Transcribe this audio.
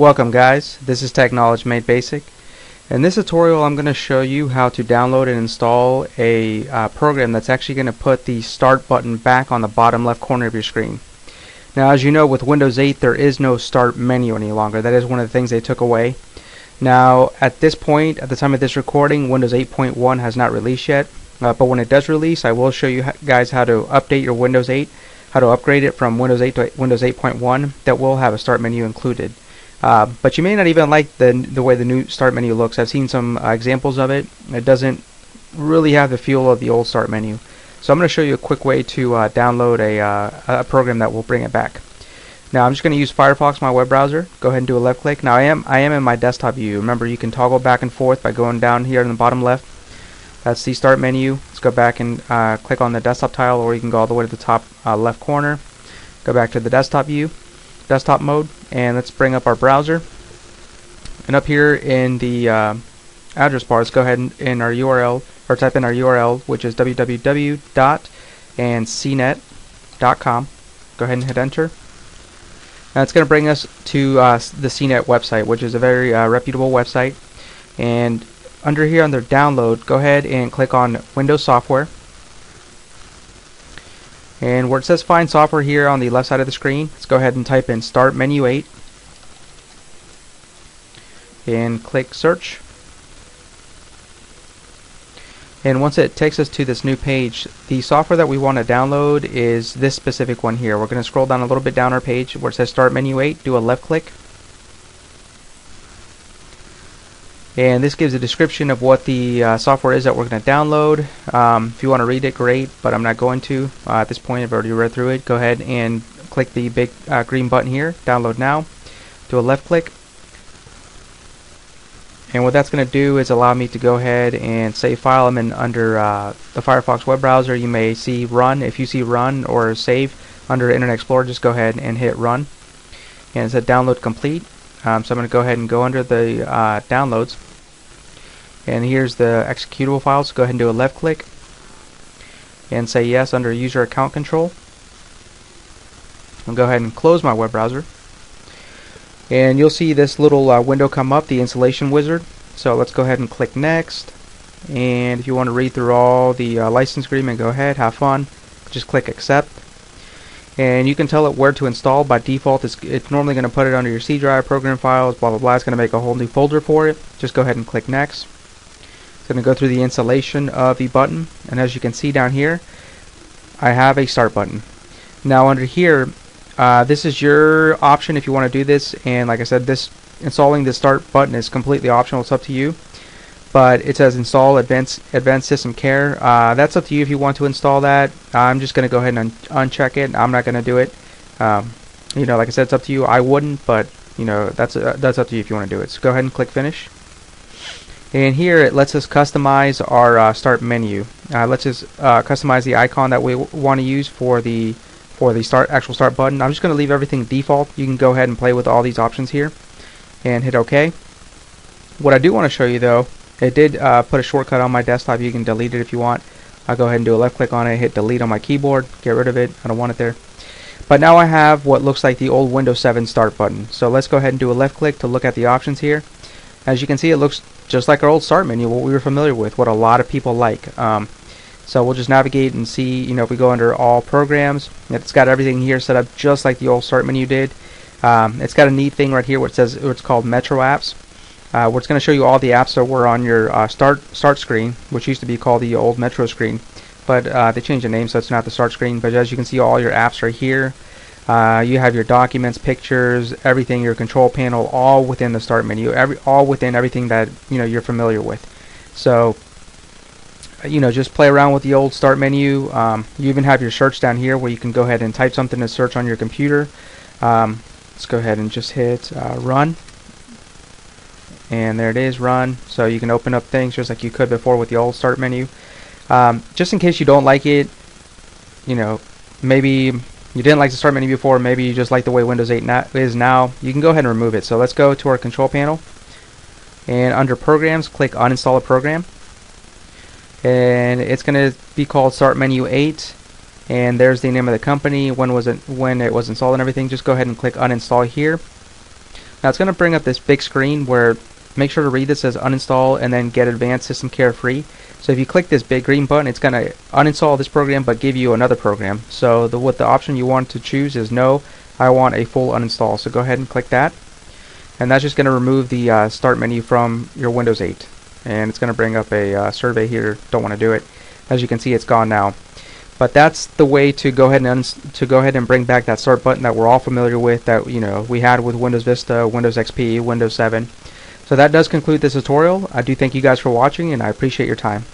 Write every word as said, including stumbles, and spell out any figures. Welcome guys, this is Technology Made Basic. In this tutorial I'm going to show you how to download and install a uh, program that's actually going to put the start button back on the bottom left corner of your screen. Now as you know, with Windows eight there is no start menu any longer. That is one of the things they took away. Now at this point, at the time of this recording, Windows eight point one has not released yet, uh, but when it does release I will show you guys how to update your Windows eight, how to upgrade it from Windows eight to Windows eight point one. That will have a start menu included. Uh, but you may not even like the the way the new start menu looks. I've seen some uh, examples of it. It doesn't really have the feel of the old start menu. So I'm going to show you a quick way to uh, download a, uh, a program that will bring it back. Now I'm just going to use Firefox, my web browser. Go ahead and do a left click. Now I am I am in my desktop view. Remember, you can toggle back and forth by going down here in the bottom left. That's the start menu. Let's go back and uh, click on the desktop tile, or you can go all the way to the top uh, left corner. Go back to the desktop view, desktop mode, and let's bring up our browser. And up here in the uh, address bar, let's go ahead and in our U R L, or type in our U R L, which is w w w dot c net dot com. Go ahead and hit enter. Now it's going to bring us to uh, the C net website, which is a very uh, reputable website. And under here under download, go ahead and click on Windows Software, and where it says find software here on the left side of the screen, let's go ahead and type in Start Menu eight and click search. And once it takes us to this new page, the software that we want to download is this specific one here. We're going to scroll down a little bit down our page where it says Start Menu eight, do a left click. And this gives a description of what the uh, software is that we're going to download. Um, if you want to read it, great, but I'm not going to. Uh, at this point, I've already read through it. Go ahead and click the big uh, green button here, download now. Do a left click. And what that's going to do is allow me to go ahead and save file. I'm in under uh, the Firefox web browser. You may see run. If you see run or save under Internet Explorer, just go ahead and hit run. And it said download complete. Um, so I'm going to go ahead and go under the uh, downloads, and here's the executable file. So go ahead and do a left click and say yes under user account control. I'll go ahead and close my web browser, and you'll see this little uh, window come up, the installation wizard. So let's go ahead and click next, and if you want to read through all the uh, license agreement, go ahead, have fun, just click accept. And you can tell it where to install. By default, it's, it's normally going to put it under your C drive, program files, blah, blah, blah. It's going to make a whole new folder for it. Just go ahead and click next. It's going to go through the installation of the button. And as you can see down here, I have a start button. Now under here, uh, this is your option if you want to do this. And like I said, this installing the start button is completely optional. It's up to you. But it says install advanced advanced system care. Uh, that's up to you if you want to install that. I'm just going to go ahead and un uncheck it. I'm not going to do it. Um, you know, like I said, it's up to you. I wouldn't, but you know, that's uh, that's up to you if you want to do it. So go ahead and click finish. And here it lets us customize our uh, start menu. Uh, let's just uh, customize the icon that we want to use for the for the start actual start button. I'm just going to leave everything default. You can go ahead and play with all these options here, and hit OK. What I do want to show you though. It did uh, put a shortcut on my desktop. You can delete it if you want. I'll go ahead and do a left click on it, hit delete on my keyboard, get rid of it. I don't want it there. But now I have what looks like the old Windows seven start button. So let's go ahead and do a left click to look at the options here. As you can see, it looks just like our old start menu, what we were familiar with, what a lot of people like. Um, so we'll just navigate and see, you know, if we go under all programs, it's got everything here set up just like the old start menu did. Um, it's got a neat thing right here where it says it's called Metro Apps. Uh, where it's going to show you all the apps that were on your uh, start start screen, which used to be called the old Metro screen, but uh, they changed the name, so it's not the start screen. But as you can see, all your apps are here. Uh, you have your documents, pictures, everything, your control panel, all within the start menu, every all within everything that you know you're familiar with. So, you know, just play around with the old start menu. Um, you even have your search down here where you can go ahead and type something to search on your computer. Um, let's go ahead and just hit uh, run. And there it is, run. So you can open up things just like you could before with the old start menu. Um, just in case you don't like it, you know, maybe you didn't like the start menu before, maybe you just like the way Windows eight now is now, you can go ahead and remove it. So let's go to our control panel, and under programs, click uninstall a program. And it's gonna be called Start Menu eight, and there's the name of the company, when was it, when it was installed and everything. Just go ahead and click uninstall here. Now it's going to bring up this big screen where make sure to read this as uninstall and then get advanced system care free. So if you click this big green button, it's going to uninstall this program but give you another program. So the, what the option you want to choose is no, I want a full uninstall. So go ahead and click that. And that's just going to remove the uh, start menu from your Windows eight. And it's going to bring up a uh, survey here. Don't want to do it. As you can see, it's gone now. But that's the way to go ahead and to go ahead and bring back that start button that we're all familiar with, that you know we had with Windows Vista, Windows X P, Windows seven. So that does conclude this tutorial. I do thank you guys for watching, and I appreciate your time.